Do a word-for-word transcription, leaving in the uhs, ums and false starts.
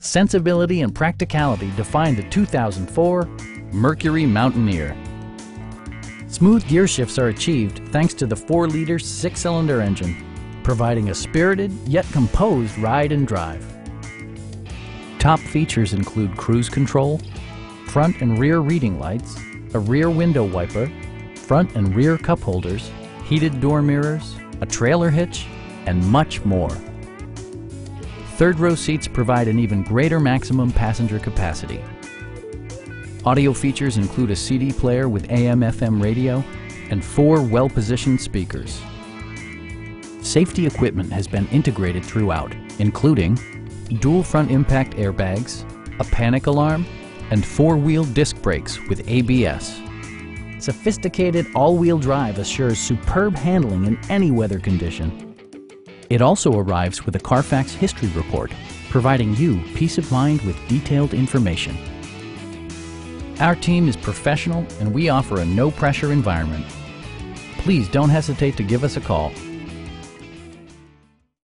Sensibility and practicality define the two thousand four Mercury Mountaineer. Smooth gear shifts are achieved thanks to the four liter six cylinder engine, providing a spirited yet composed ride and drive. Top features include cruise control, front and rear reading lights, a rear window wiper, front and rear cup holders, heated door mirrors, a trailer hitch, and much more. Third row seats provide an even greater maximum passenger capacity. Audio features include a C D player with A M F M radio and four well-positioned speakers. Safety equipment has been integrated throughout, including dual front impact airbags, a panic alarm, and four-wheel disc brakes with A B S. Sophisticated all-wheel drive assures superb handling in any weather condition. It also arrives with a Carfax history report, providing you peace of mind with detailed information. Our team is professional and we offer a no-pressure environment. Please don't hesitate to give us a call.